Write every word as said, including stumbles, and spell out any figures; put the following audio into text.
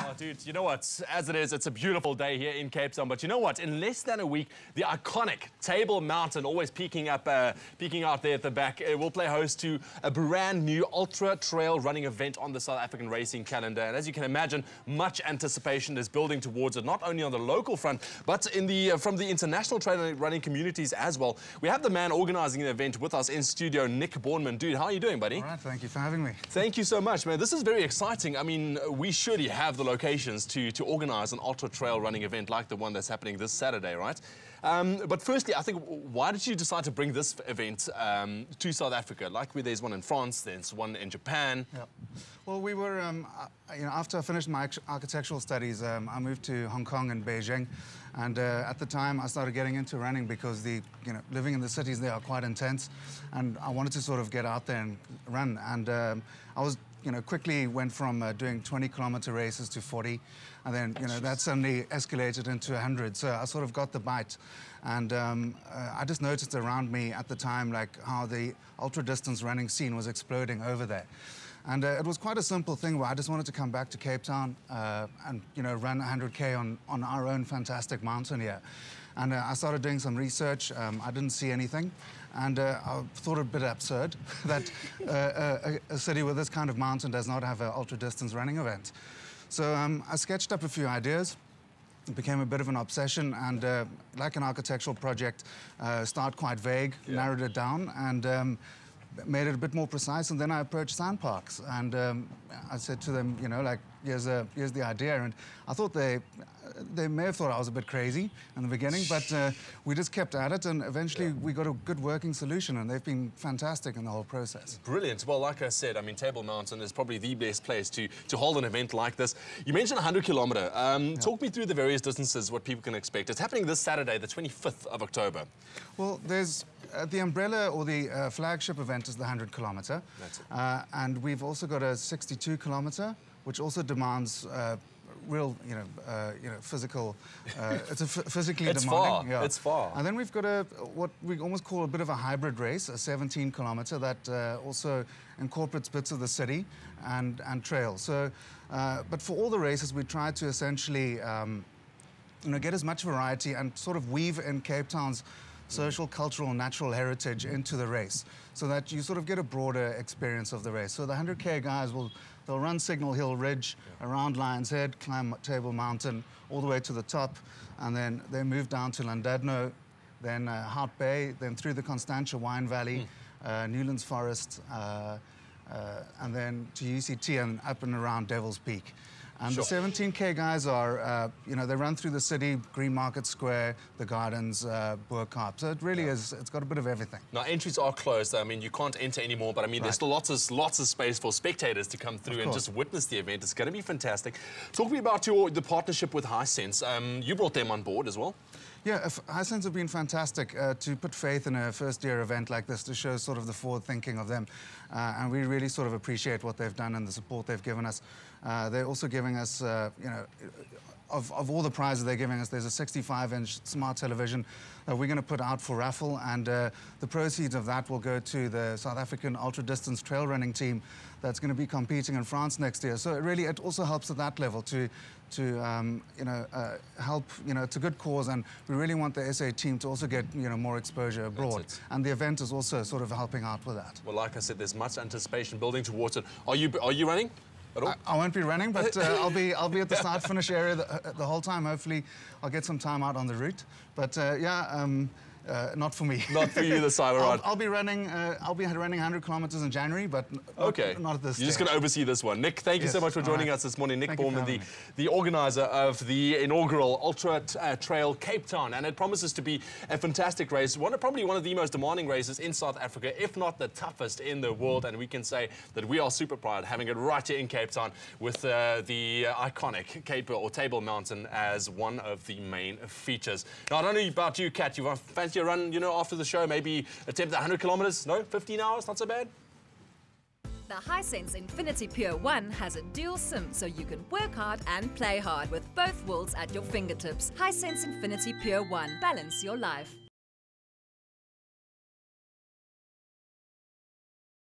Oh, dude, you know what? As it is, it's a beautiful day here in Cape Town. But you know what? In less than a week, the iconic Table Mountain, always peeking up, uh, peeking out there at the back, it will play host to a brand new ultra trail running event on the South African racing calendar. And as you can imagine, much anticipation is building towards it, not only on the local front, but in the uh, from the international trail running communities as well. We have the man organizing the event with us in studio, Nick Bornman. Dude, how are you doing, buddy? All right, thank you for having me. Thank you so much, man. This is very exciting. I mean, we surely have the locations to, to organize an ultra trail running event like the one that's happening this Saturday, right? Um, but firstly, I think, why did you decide to bring this event um, to South Africa? Like, where there's one in France, there's one in Japan. Yeah. Well, we were, um, uh, you know, after I finished my architectural studies, um, I moved to Hong Kong and Beijing. And uh, at the time, I started getting into running because the, you know, living in the cities there are quite intense. And I wanted to sort of get out there and run. And um, I was, you know, quickly went from uh, doing twenty kilometer races to forty. And then, you know, that suddenly escalated into a hundred. So I sort of got the bite. And um, uh, I just noticed around me at the time, like, how the ultra distance running scene was exploding over there. And uh, it was quite a simple thing where I just wanted to come back to Cape Town uh, and, you know, run a hundred K on, on our own fantastic mountain here. And uh, I started doing some research. Um, I didn't see anything. And uh, I thought it a bit absurd that uh, a, a city with this kind of mountain does not have an ultra-distance running event. So um, I sketched up a few ideas. It became a bit of an obsession. And uh, like an architectural project, uh, start quite vague, yeah. Narrowed it down, and um, made it a bit more precise. And then I approached sand parks. And um, I said to them, you know, like, here's, a, here's the idea. And I thought they, they may have thought I was a bit crazy in the beginning, but uh, we just kept at it, and eventually yeah. we got a good working solution, and they've been fantastic in the whole process. Brilliant. Well, like I said, I mean, Table Mountain is probably the best place to, to hold an event like this. You mentioned a hundred kilometer. Um, yeah. Talk me through the various distances, what people can expect. It's happening this Saturday, the twenty-fifth of October. Well, there's uh, the umbrella or the uh, flagship event is the hundred kilometer. That's it. Uh, and we've also got a sixty-two kilometer, which also demands uh, real, you know, uh, you know, physical. Uh, it's a f physically it's demanding. It's far. Yeah. It's far. And then we've got a what we almost call a bit of a hybrid race, a seventeen kilometer that uh, also incorporates bits of the city and and trail. So, uh, but for all the races, we try to essentially, um, you know, get as much variety and sort of weave in Cape Town's social, cultural, natural heritage into the race, so that you sort of get a broader experience of the race. So the hundred K guys will they'll run Signal Hill Ridge, yeah. around Lion's Head, climb Table Mountain, all the way to the top, and then they move down to Llandudno, then uh, Hout Bay, then through the Constantia Wine Valley, mm. uh, Newlands Forest, uh, uh, and then to U C T and up and around Devil's Peak. And sure. the seventeen K guys are, uh, you know, they run through the city, Green Market Square, the gardens, uh, Boer Karp. So it really yeah. is, it's got a bit of everything. Now, entries are closed. I mean, you can't enter anymore, but I mean, right. there's still lots of, lots of space for spectators to come through and just witness the event. It's going to be fantastic. Talk to me about your, the partnership with Hisense. Um, you brought them on board as well. Yeah, Hisense have been fantastic uh, to put faith in a first-year event like this, to show sort of the forward thinking of them. Uh, and we really sort of appreciate what they've done and the support they've given us. Uh, they're also giving us, uh, you know, of, of all the prizes they're giving us, there's a sixty-five inch smart television that we're going to put out for raffle. And uh, the proceeds of that will go to the South African ultra-distance trail running team that's going to be competing in France next year. So it really, it also helps at that level to, to um, you know, uh, help, you know, it's a good cause. And we really want the S A team to also get, you know, more exposure abroad. And the event is also sort of helping out with that. Well, like I said, there's much anticipation building towards it. Are you, are you running? I, I won't be running, but uh, I'll be I'll be at the start-finish area the, uh, the whole time. Hopefully, I'll get some time out on the route. But uh, yeah, um, uh, not for me. Not for you, the cyber ride. I'll, I'll be running. Uh, I'll be running one hundred kilometers in January, but okay, not, not at this. You're stage. Just going to oversee this one, Nick. Thank yes. you so much for joining right. us this morning, Nick Bornman, the me. the organizer of the inaugural Ultra uh, Trail Cape Town, and it promises to be a fantastic race. One, probably one of the most demanding races in South Africa, if not the toughest in the world. And we can say that we are super proud having it right here in Cape Town, with uh, the uh, iconic Cape or Table Mountain as one of the main features. Now, I don't know about you, Kat. You want fancy a run, you know, after the show, maybe attempt a hundred kilometers. No, fifteen hours, not so bad. The Hisense Infinity Pure one has a dual SIM, so you can work hard and play hard with both worlds at your fingertips. Hisense Infinity Pure one. Balance your life.